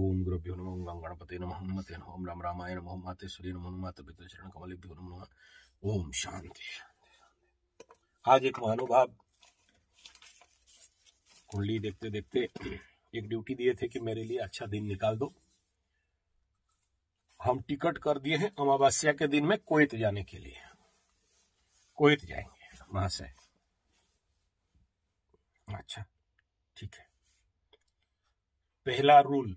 ओम गुरुभ्यो नमः ओम गणपते नमः ओम मते नमः ओम राम रामाय नमः ओम मातेश्वरी नमः ओम माता पिता चरण कमलेभ्यो नमः ओम शांति शांति। आज एक महानुभाव कुंडली देखते देखते एक ड्यूटी दिए थे कि मेरे लिए अच्छा दिन निकाल दो। हम टिकट कर दिए हैं अमावस्या के दिन में कुवैत जाने के लिए। कुवैत जाएंगे महाशय। अच्छा ठीक है। पहला रूल,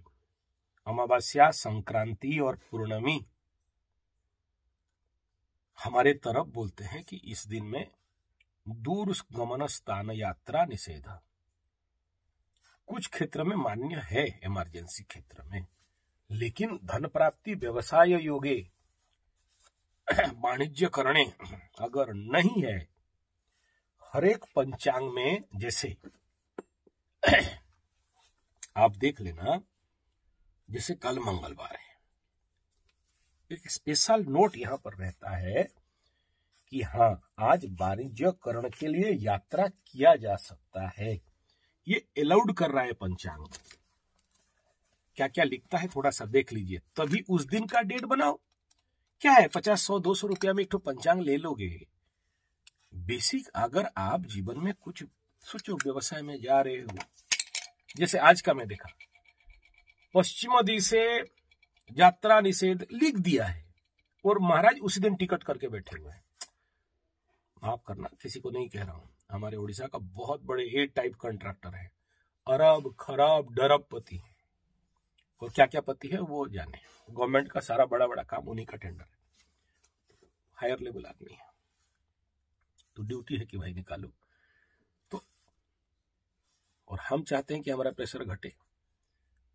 अमावस्या, संक्रांति और पूर्णमी हमारे तरफ बोलते हैं कि इस दिन में दूर गमन स्थान यात्रा निषेध। कुछ क्षेत्र में मान्य है, इमरजेंसी क्षेत्र में, लेकिन धन प्राप्ति, व्यवसाय योगे, वाणिज्य करने अगर नहीं है। हरेक पंचांग में जैसे आप देख लेना, जैसे कल मंगलवार है, एक स्पेशल नोट यहाँ पर रहता है कि हाँ आज वाणिज्यकरण के लिए यात्रा किया जा सकता है। ये अलाउड कर रहा है पंचांग। क्या क्या लिखता है थोड़ा सा देख लीजिए, तभी उस दिन का डेट बनाओ। क्या है 50, 100, 200 रुपया में एक तो पंचांग ले लोगे। बेसिक अगर आप जीवन में कुछ सोचो, व्यवसाय में जा रहे हो, जैसे आज का मैं देखा, पश्चिम दिशे यात्रा निषेध लिख दिया है और महाराज उसी दिन टिकट करके बैठे हुए हैं। माफ करना, किसी को नहीं कह रहा हूं, हमारे उड़ीसा का बहुत बड़े ए टाइप कॉन्ट्रैक्टर है, अरब खराब डरब पति, और क्या क्या पति है वो जाने। गवर्नमेंट का सारा बड़ा बड़ा काम उन्हीं का टेंडर है, हायर लेवल आदमी है, तो ड्यूटी है कि भाई निकालो। तो और हम चाहते हैं कि हमारा प्रेशर घटे,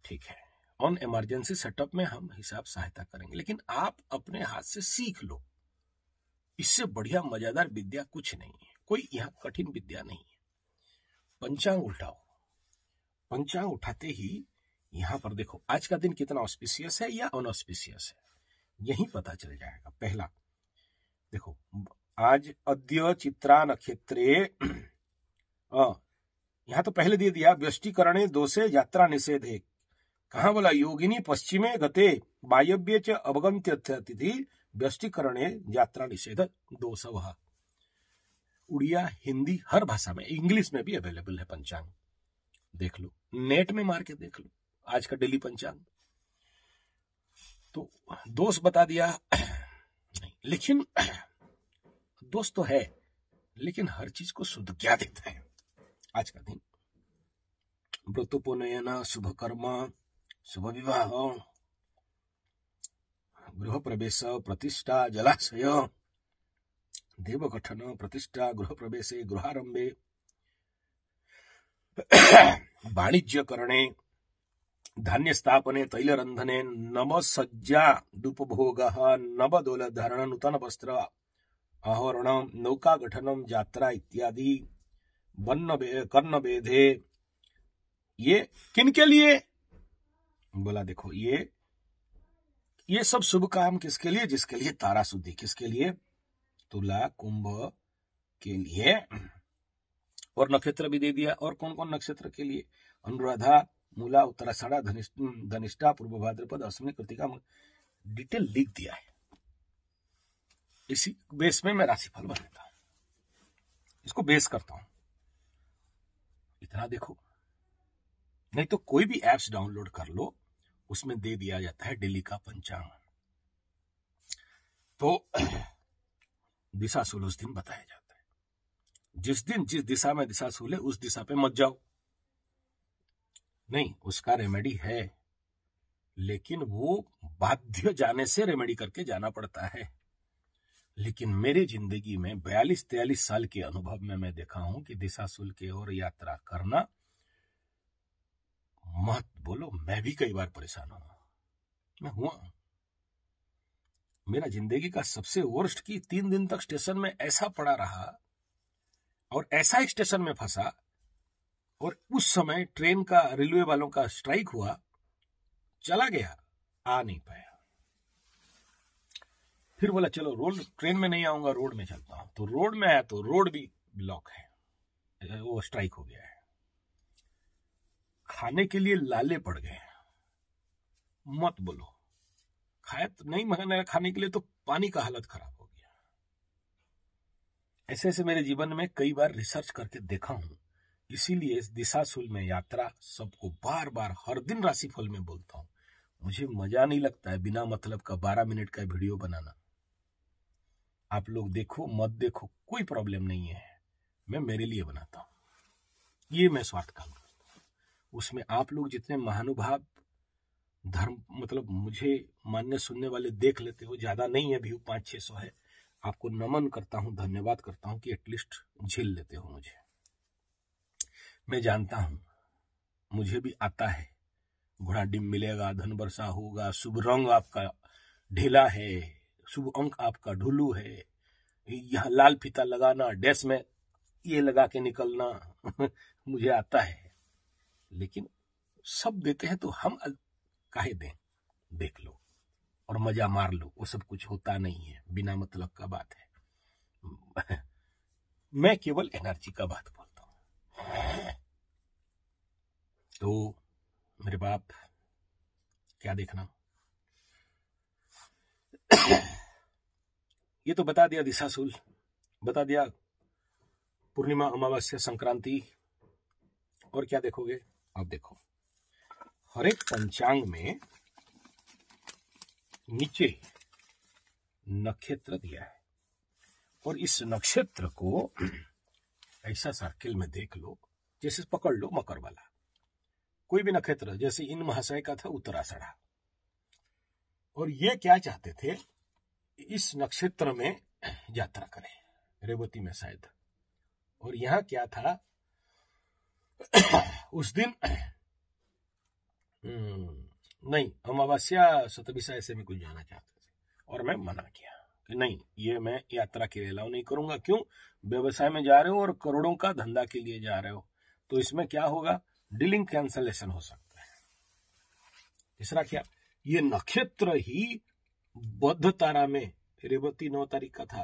ठीक है, ऑन इमरजेंसी सेटअप में हम हिसाब सहायता करेंगे, लेकिन आप अपने हाथ से सीख लो। इससे बढ़िया मजेदार विद्या कुछ नहीं है, कोई यहाँ कठिन विद्या नहीं है। पंचांग उठाओ, पंचांग उठाते ही यहाँ पर देखो आज का दिन कितना ऑस्पिशियस है या अनऑस्पिशियस है, यही पता चल जाएगा। पहला देखो, आज अद्य चित्रा नक्षत्रे, यहाँ तो पहले दे दिया, व्यष्टिकरणे दोषे यात्रा निषेध है, कहाँ बोला योगिनी पश्चिमे गते वायव्ये च अवगम्यते व्यष्टिकरणे यात्रा निषेध दोष। उड़िया, हिंदी, हर भाषा में, इंग्लिश में भी अवेलेबल है पंचांग, देख लो, नेट में मार के देख लो आज का डेली पंचांग। तो दोष बता दिया, लेकिन दोष तो है, लेकिन हर चीज को शुद्ध क्या देता है आज का दिन। व्रतोपनयन, शुभ कर्म, शुभ विवाह, गृह प्रवेश, प्रतिष्ठा, जलाशय, देवगठन, प्रतिष्ठा, गृह प्रवेश, गृहारंभे, वाणिज्यकरणे, धान्य स्थापने, तैलरंधने, नवसज्जा दुपभोग, नवदोलधारण, नूतन वस्त्र आहरण, नौका गठनम, यात्रा इत्यादि, कर्ण बेधे। ये किनके लिए बोला, देखो ये सब शुभ काम किसके लिए, जिसके लिए तारा शुद्धि, किसके लिए, तुला कुंभ के लिए, और नक्षत्र भी दे दिया। और कौन कौन नक्षत्र के लिए, अनुराधा, मूला, उत्तराषाढ़ा, धनिष्ठा, पूर्व भाद्रपद, अश्विनी, कृतिका, डिटेल लिख दिया है। इसी बेस में मैं राशिफल बनाता हूं, इसको बेस करता हूं, इतना देखो। नहीं तो कोई भी एप्स डाउनलोड कर लो, उसमें दे दिया जाता है दिल्ली का पंचांग। तो दिशा शूल उस दिन बताया जाता है, जिस दिन जिस दिशा में दिशा शूल है उस दिशा पे मत जाओ। नहीं, उसका रेमेडी है, लेकिन वो बाध्य जाने से रेमेडी करके जाना पड़ता है। लेकिन मेरे जिंदगी में 42-43 साल के अनुभव में मैं देखा हूं कि दिशा शूल के और यात्रा करना मत बोलो। मैं भी कई बार परेशान हुआ, मैं हुआ। मेरा जिंदगी का सबसे वर्स्ट की 3 दिन तक स्टेशन में ऐसा पड़ा रहा, और ऐसा स्टेशन में फंसा, और उस समय ट्रेन का, रेलवे वालों का स्ट्राइक हुआ, चला गया, आ नहीं पाया। फिर बोला चलो रोड, ट्रेन में नहीं आऊंगा, रोड में चलता हूं। तो रोड में आया तो रोड भी ब्लॉक है, वो स्ट्राइक हो गया है। खाने के लिए लाले पड़ गए, मत बोलो। खाए नहीं मंगाने खाने के लिए तो पानी का हालत खराब हो गया। ऐसे ऐसे मेरे जीवन में कई बार रिसर्च करके देखा हूं, इसीलिए इस दिशाशूल में यात्रा सबको बार बार हर दिन राशिफल में बोलता हूं। मुझे मजा नहीं लगता है बिना मतलब का 12 मिनट का वीडियो बनाना। आप लोग देखो मत देखो कोई प्रॉब्लम नहीं है, मैं मेरे लिए बनाता हूं, ये मैं स्वार्थ का हूं। उसमें आप लोग जितने महानुभाव धर्म मतलब मुझे मानने सुनने वाले देख लेते हो, ज्यादा नहीं है, व्यू 500-600 है, आपको नमन करता हूं, धन्यवाद करता हूं कि एटलीस्ट झेल लेते हो मुझे। मैं जानता हूं मुझे भी आता है, घोड़ा डिम मिलेगा, धन वर्षा होगा, शुभ रंग आपका ढीला है, शुभ अंक आपका ढुलू है, यह लाल फीता लगाना, ड्रेस में ये लगा के निकलना मुझे आता है, लेकिन सब देते हैं तो हम काहे दें। देख लो और मजा मार लो, वो सब कुछ होता नहीं है, बिना मतलब का बात है। मैं केवल एनर्जी का बात बोलता हूं। तो मेरे बाप क्या देखना ये तो बता दिया, दिशाशूल बता दिया, पूर्णिमा अमावस्या संक्रांति, और क्या देखोगे आप। देखो हर एक पंचांग में नीचे नक्षत्र दिया है, और इस नक्षत्र को ऐसा सर्किल में देख लो, जैसे पकड़ लो मकर वाला कोई भी नक्षत्र, जैसे इन महाशय का था उत्तराषाढ़ा, और ये क्या चाहते थे, इस नक्षत्र में यात्रा करें, रेवती में शायद। और यहाँ क्या था उस दिन नहीं, अमावस्या 27 ऐसे में कुछ जाना चाहते थे, और मैं मना किया कि नहीं, ये मैं यात्रा के अलाव नहीं करूंगा। क्यों? व्यवसाय में जा रहे हो और करोड़ों का धंधा के लिए जा रहे हो, तो इसमें क्या होगा, डीलिंग कैंसलेशन हो सकता है। तीसरा क्या, ये नक्षत्र ही बद्ध तारा में, रेवती 9 तारीख का था,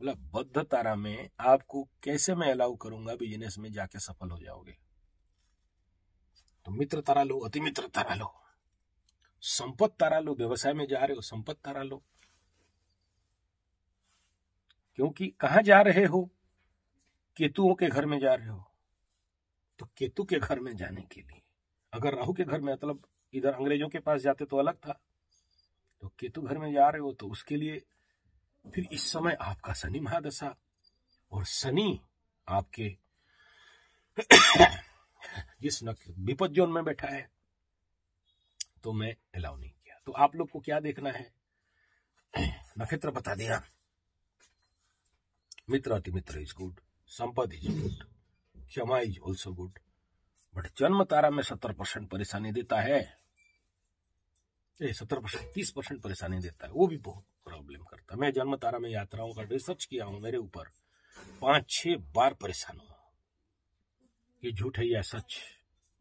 मतलब बद्ध तारा में आपको कैसे मैं अलाउ करूंगा बिजनेस में जाके सफल हो जाओगे। तो मित्र तारा लो, अति मित्र तारा लो, संपत्ति तारा लो, व्यवसाय में जा रहे हो संपत्ति तारा लो, क्योंकि कहां जा रहे हो, केतुओं के घर में जा रहे हो, तो केतु के घर में जाने के लिए, अगर राहु के घर में मतलब इधर अंग्रेजों के पास जाते तो अलग था, तो केतु घर में जा रहे हो, तो उसके लिए फिर इस समय आपका शनि महादशा, और शनि आपके जिस विपद जोन में बैठा है, तो मैं अलाउ नहीं किया। तो आप लोग को क्या देखना है, नक्षत्र बता दिया, मित्र अति मित्र इज गुड, संपद इज गुड, क्षमा इज ऑल्सो गुड, बट जन्म तारा में 70% परेशानी देता है, 70% 30% परेशानी देता है, वो भी बहुत प्रॉब्लम करता है। मैं जन्म तारा में यात्राओं का रिसर्च किया हूं, मेरे ऊपर 5-6 बार परेशान हुआ, ये झूठ है या सच,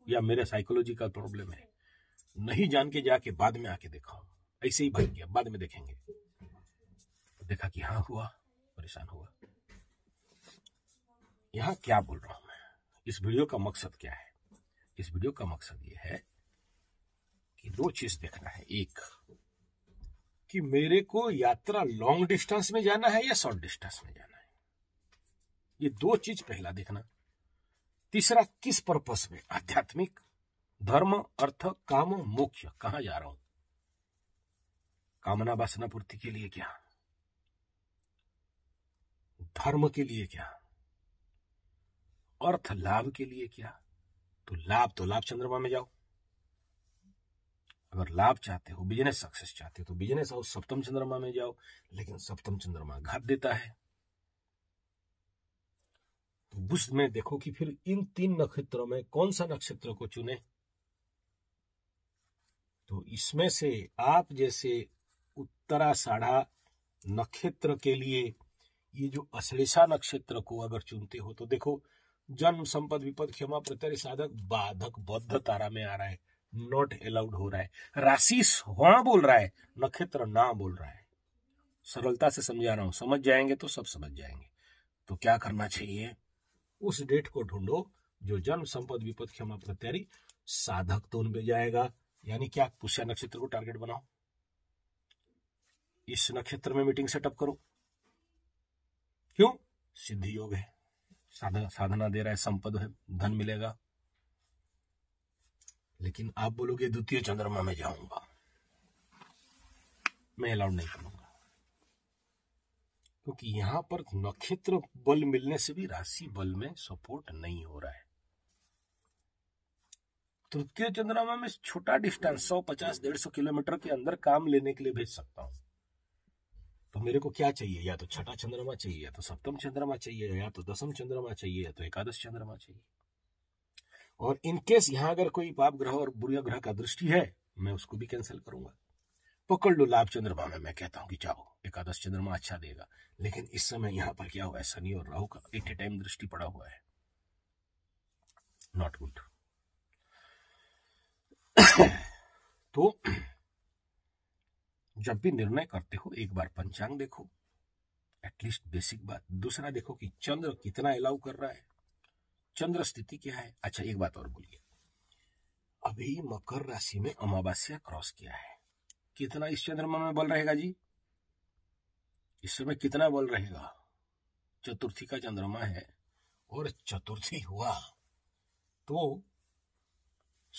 या मेरे साइकोलॉजी का प्रॉब्लम है, नहीं जान के जाके बाद में आके देखा, ऐसे ही भाग गया, बाद में देखेंगे, देखा कि हाँ हुआ, परेशान हुआ। यहाँ क्या बोल रहा हूं मैं, इस वीडियो का मकसद क्या है, इस वीडियो का मकसद ये है कि 2 चीज देखना है, एक कि मेरे को यात्रा लॉन्ग डिस्टेंस में जाना है या शॉर्ट डिस्टेंस में जाना है, ये 2 चीज पहला देखना। तीसरा किस पर्पस में, आध्यात्मिक, धर्म, अर्थ, काम, मोक्ष, कहां जा रहा हूं, कामना वासना पूर्ति के लिए क्या, धर्म के लिए क्या, अर्थ लाभ के लिए क्या। तो लाभ चंद्रमा में जाओ, अगर लाभ चाहते हो, बिजनेस सक्सेस चाहते हो, तो बिजनेस और सप्तम चंद्रमा में जाओ, लेकिन सप्तम चंद्रमा घात देता है। तो बुध में देखो कि फिर इन 3 नक्षत्रों में कौन सा नक्षत्र को चुने, तो इसमें से आप जैसे उत्तराषाढ़ा नक्षत्र के लिए ये जो अश्लेषा नक्षत्र को अगर चुनते हो, तो देखो जन्म, संपद, विपद, क्षमा, प्रत्यय, साधक, बाधक, बद्ध तारा में आ रहा है, नॉट अलाउड हो रहा है, राशि वहां बोल रहा है, नक्षत्र ना बोल रहा है। सरलता से समझा रहा हूं, समझ जाएंगे तो सब समझ जाएंगे। तो क्या करना चाहिए, उस डेट को ढूंढो जो जन्म, संपद, विपद, क्षमा, प्रत्यय, साधक तो उनपे जाएगा, यानी कि आप पुष्य नक्षत्र को टारगेट बनाओ, इस नक्षत्र में मीटिंग सेटअप करो। क्यों? सिद्धि योग है, साधना दे रहा है, संपद है, धन मिलेगा। लेकिन आप बोलोगे द्वितीय चंद्रमा में जाऊंगा, मैं अलाउड नहीं करूंगा, क्योंकि यहां पर नक्षत्र बल मिलने से भी राशि बल में सपोर्ट नहीं हो रहा है। तृतीय चंद्रमा में छोटा डिस्टेंस 150-150 किलोमीटर के अंदर काम लेने के लिए भेज सकता हूं। तो मेरे को क्या चाहिए? या तो छठा चंद्रमा चाहिए, या तो सप्तम चंद्रमा चाहिए, या तो दसम चंद्रमा चाहिए, या तो एकादश चंद्रमा चाहिए। और इनकेस यहां अगर कोई पाप ग्रह और बुरा ग्रह का दृष्टि है, मैं उसको भी कैंसिल करूंगा। पकड़ लो लाभ चंद्रमा में, मैं कहता हूं कि जाओ, एकादश चंद्रमा अच्छा देगा। लेकिन इस समय यहाँ पर क्या हुआ है, शनि और राहु का एट ए टाइम दृष्टि पड़ा हुआ है, नॉट गुड। तो जब भी निर्णय करते हो एक बार पंचांग देखो, एटलीस्ट बेसिक बात। दूसरा देखो कि चंद्र कितना अलाउ कर रहा है, चंद्र स्थिति क्या है। अच्छा एक बात और बोलिए, अभी मकर राशि में अमावस्या क्रॉस किया है, कितना इस चंद्रमा में बल रहेगा जी? इस समय कितना बल रहेगा? चतुर्थी का चंद्रमा है और चतुर्थी हुआ तो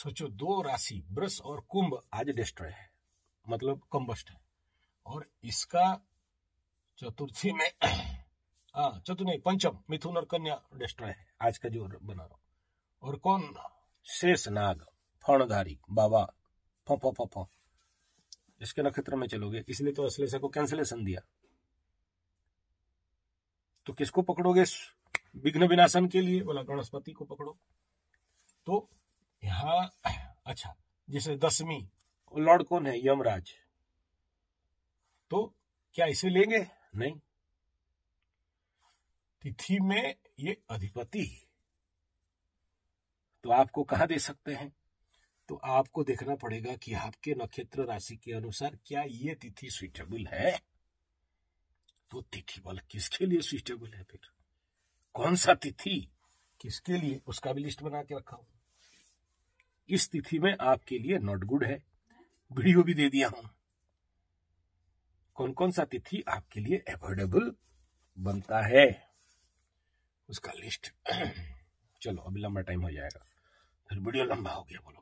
सोचो, दो राशि वृष और कुंभ आज डिस्ट्रॉय है, मतलब कंबस्ट है, और इसका चतुर्थी में पंचम मिथुन और कन्या डिस्ट्रॉय है आज का जो बना रहा हूं। और कौन? शेष नाग फणधारी बाबा फो इसके नक्षत्र में चलोगे, इसलिए तो अश्लेषा को कैंसिलेशन दिया। तो किसको पकड़ोगे विघ्न विनाशन के लिए? बोला गणपति को पकड़ो। तो यहाँ अच्छा, जैसे दसवीं लॉर्ड कौन है? यमराज। तो क्या इसे लेंगे? नहीं, तिथि में ये अधिपति, तो आपको कहां दे सकते हैं? तो आपको देखना पड़ेगा कि आपके नक्षत्र राशि के अनुसार क्या ये तिथि सुइटेबल है। तो तिथि बल किसके लिए सुइटेबल है, फिर कौन सा तिथि किसके लिए, उसका भी लिस्ट बना के रखा हूं। इस तिथि में आपके लिए नॉट गुड है, वीडियो भी दे दिया हूं कौन कौन सा तिथि आपके लिए अवॉइडेबल बनता है, उसका लिस्ट। चलो अभी लंबा टाइम हो जाएगा, फिर वीडियो लंबा हो गया बोलोगे।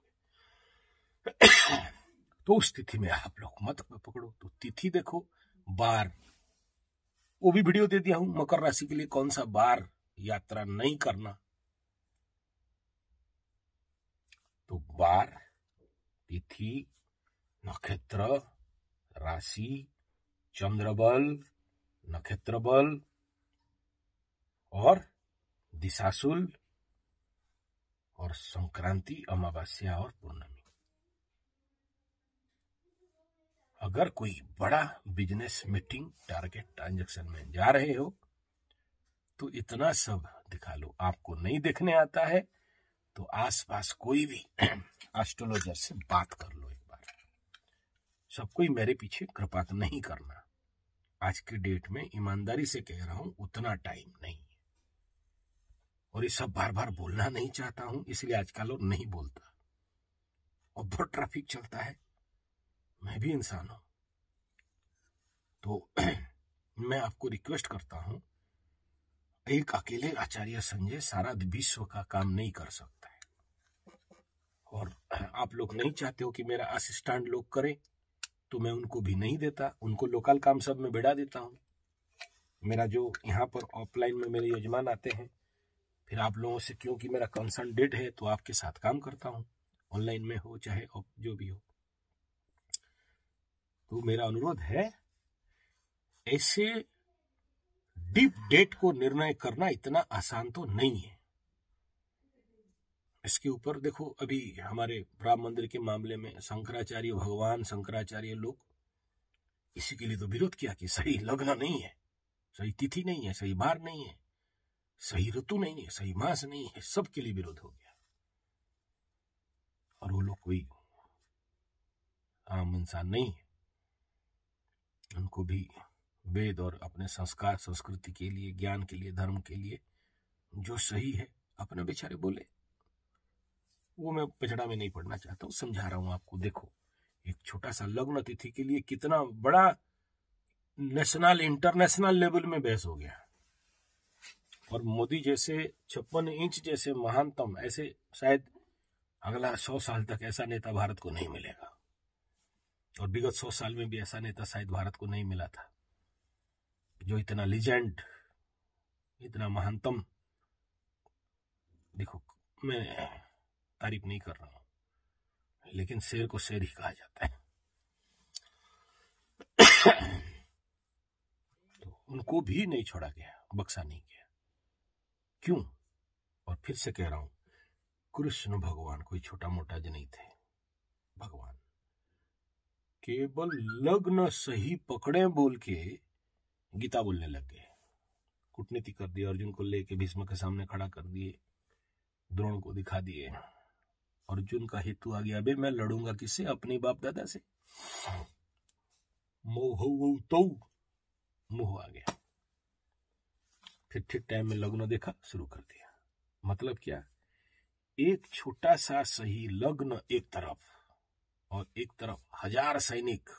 तो उस तिथि में आप लोग मत पकड़ो। तो तिथि देखो, बार वो भी वीडियो दे दिया हूं, मकर राशि के लिए कौन सा बार यात्रा नहीं करना। तो बार, तिथि, नक्षत्र, राशि, चंद्र बल, नक्षत्र बल और दिशाशूल और संक्रांति, अमावस्या और पूर्णिमा। अगर कोई बड़ा बिजनेस मीटिंग टारगेट ट्रांजैक्शन में जा रहे हो तो इतना सब दिखा लो। आपको नहीं देखने आता है तो आसपास कोई भी एस्ट्रोलॉजर से बात कर लो एक बार। सब कोई मेरे पीछे कृपात नहीं करना, आज की डेट में ईमानदारी से कह रहा हूं, उतना टाइम नहीं। और ये सब बार बार बोलना नहीं चाहता हूं, इसलिए आजकल और नहीं बोलता। और बहुत ट्रैफिक चलता है, मैं भी इंसान हूं। तो मैं आपको रिक्वेस्ट करता हूं, एक अकेले आचार्य संजय सारा विश्व का काम नहीं कर सकता है। और आप लोग नहीं चाहते हो कि मेरा असिस्टेंट लोग करें, तो मैं उनको भी नहीं देता, उनको लोकल काम सब में बिठा देता हूँ। मेरा जो यहाँ पर ऑफलाइन में मेरे यजमान आते हैं, फिर आप लोगों से क्योंकि मेरा कंसर्न डेट है तो आपके साथ काम करता हूँ, ऑनलाइन में हो चाहे जो भी हो। तो मेरा अनुरोध है, ऐसे डीप डेट को निर्णय करना इतना आसान तो नहीं है। इसके ऊपर देखो, अभी हमारे राम मंदिर के मामले में शंकराचार्य, भगवान शंकराचार्य लोग इसी के लिए तो विरोध किया कि सही लग्न नहीं है, सही तिथि नहीं है, सही बार नहीं है, सही ऋतु नहीं है, सही मास नहीं है, सबके लिए विरोध हो गया। और वो लोग कोई आम इंसान नहीं है, उनको भी वेद और अपने संस्कार संस्कृति के लिए, ज्ञान के लिए, धर्म के लिए जो सही है अपने बेचारे बोले। वो मैं पिछड़ा में नहीं पढ़ना चाहता हूँ, समझा रहा हूँ आपको। देखो, एक छोटा सा लग्न तिथि के लिए कितना बड़ा नेशनल इंटरनेशनल लेवल में बहस हो गया, और मोदी जैसे 56 इंच जैसे महानतम, ऐसे शायद अगला 100 साल तक ऐसा नेता भारत को नहीं मिलेगा, और विगत 100 साल में भी ऐसा नेता शायद भारत को नहीं मिला था जो इतना लीजेंड, इतना महानतम। देखो, मैं तारीफ नहीं कर रहा हूं, लेकिन शेर को शेर ही कहा जाता है। तो उनको भी नहीं छोड़ा गया, बख्शा नहीं गया। क्यों? और फिर से कह रहा हूं, कृष्ण भगवान कोई छोटा मोटा नहीं थे। भगवान केवल लग्न सही पकड़े बोल के गीता बोलने लग गए, कूटनीति कर दी, अर्जुन को लेके भीष्म के सामने खड़ा कर दिए, द्रोण को दिखा दिए। अर्जुन का हेतु आ गया, अबे मैं लड़ूंगा किससे? अपने बाप दादा से। मोह आ गया। फिर ठीक टाइम में लग्न देखा, शुरू कर दिया। मतलब क्या? एक छोटा सा सही लग्न एक तरफ और एक तरफ 1000 सैनिक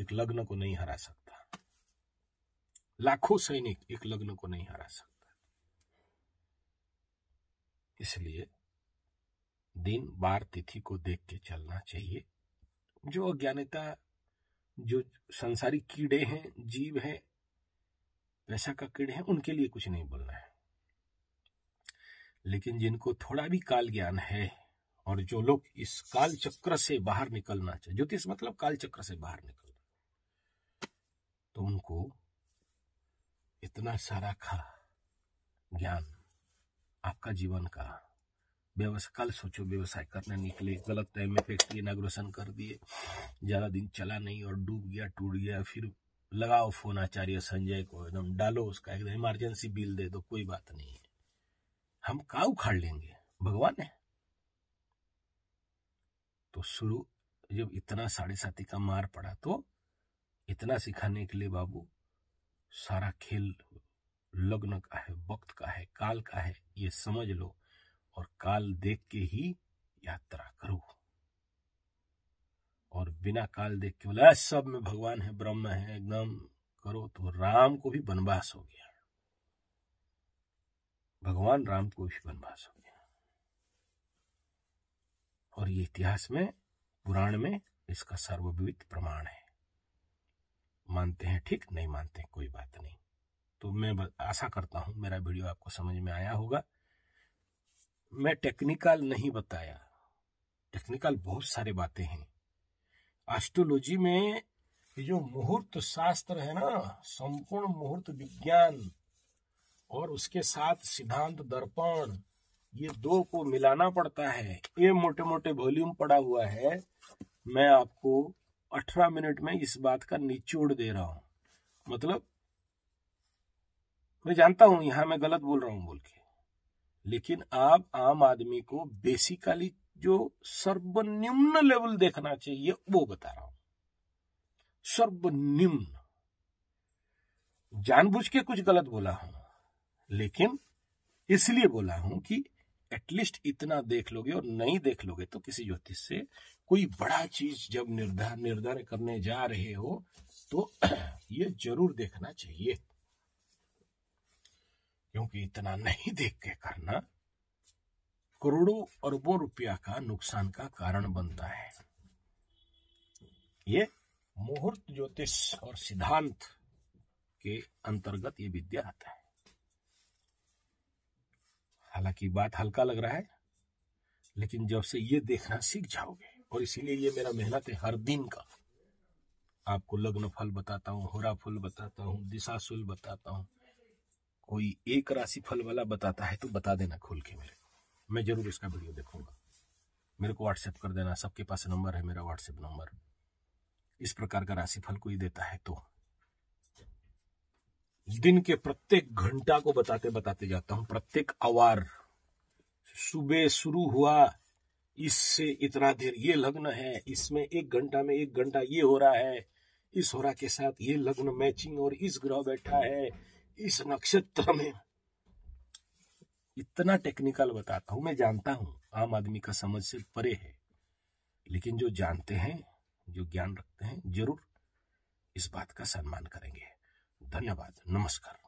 एक लग्न को नहीं हरा सकता, लाखों सैनिक एक लग्न को नहीं हरा सकता। इसलिए दिन बार तिथि को देख के चलना चाहिए। जो अज्ञानता, जो सांसारिक कीड़े हैं, जीव हैं, पैसा का कीड़े हैं, उनके लिए कुछ नहीं बोलना है। लेकिन जिनको थोड़ा भी काल ज्ञान है, और जो लोग इस काल चक्र से बाहर निकलना चाहिए, ज्योतिष मतलब काल चक्र से बाहर निकलना, तो उनको इतना सारा खा ज्ञान आपका जीवन का व्यवसाय। कल सोचो, व्यवसाय करने निकले, गलत टाइम में फैक्ट्री इनाग्रेशन कर दिए, ज़्यादा दिन चला नहीं और डूब गया, टूट गया। फिर लगाओ फोन आचार्य संजय को, एकदम डालो उसका, एकदम इमरजेंसी बिल दे दो, कोई बात नहीं है, हम का उखाड़ लेंगे, भगवान है। तो शुरू जब इतना 7.5 का मार पड़ा, तो इतना सिखाने के लिए बाबू सारा खेल लग्न का है, वक्त का है, काल का है, ये समझ लो, और काल देख के ही यात्रा करो। और बिना काल देख के बोला सब में भगवान है, ब्रह्म है, एकदम करो, तो राम को भी वनवास हो गया, भगवान राम को भी वनवास हो गया। और ये इतिहास में, पुराण में इसका सर्वविदित प्रमाण है। मानते हैं ठीक, नहीं मानते हैं कोई बात नहीं। तो मैं आशा करता हूं मेरा वीडियो आपको समझ में आया होगा। मैं टेक्निकल नहीं बताया, टेक्निकल बहुत सारे बातें हैं। एस्ट्रोलॉजी में जो मुहूर्त शास्त्र है ना, संपूर्ण मुहूर्त विज्ञान और उसके साथ सिद्धांत दर्पण, ये दो को मिलाना पड़ता है। ये मोटे मोटे वॉल्यूम पड़ा हुआ है, मैं आपको 18 मिनट में इस बात का निचोड़ दे रहा हूं। मतलब मैं जानता हूं यहां मैं गलत बोल रहा हूं बोल के, लेकिन आप आम आदमी को बेसिकली जो सर्वनिम्न लेवल देखना चाहिए वो बता रहा हूं। सर्वनिम्न, जानबूझ के कुछ गलत बोला हूं, लेकिन इसलिए बोला हूं कि एटलीस्ट इतना देख लोगे, और नहीं देख लोगे तो किसी ज्योतिष से कोई बड़ा चीज जब निर्धारण करने जा रहे हो तो ये जरूर देखना चाहिए, क्योंकि इतना नहीं देख के करना करोड़ों अरबों रुपया का नुकसान का कारण बनता है। ये मुहूर्त ज्योतिष और सिद्धांत के अंतर्गत ये विद्या आता है। हालांकि बात हल्का लग रहा है, लेकिन जब से ये देखना सीख जाओगे, और इसीलिए ये मेरा मेहनत है हर दिन का। आपको लग्न फल बताता हूँ, होरा फल बताता हूँ, दिशाशूल बताता हूँ। कोई एक राशि फल वाला बताता है तो बता देना खोल के मेरे को, मैं जरूर इसका वीडियो देखूंगा। मेरे को व्हाट्सएप कर देना, सबके पास नंबर है मेरा व्हाट्सएप नंबर। इस प्रकार का राशि फल कोई देता है तो दिन के प्रत्येक घंटा को बताते बताते जाता हूं, प्रत्येक आवर। सुबह शुरू हुआ, इससे इतना देर ये लग्न है, इसमें 1 घंटा में 1 घंटा ये हो रहा है, इस होरा के साथ ये लग्न मैचिंग, और इस ग्रह बैठा है इस नक्षत्र में। इतना टेक्निकल बताता हूं, मैं जानता हूं। आम आदमी का समझ से परे है, लेकिन जो जानते हैं, जो ज्ञान रखते हैं, जरूर इस बात का सम्मान करेंगे। धन्यवाद, नमस्कार।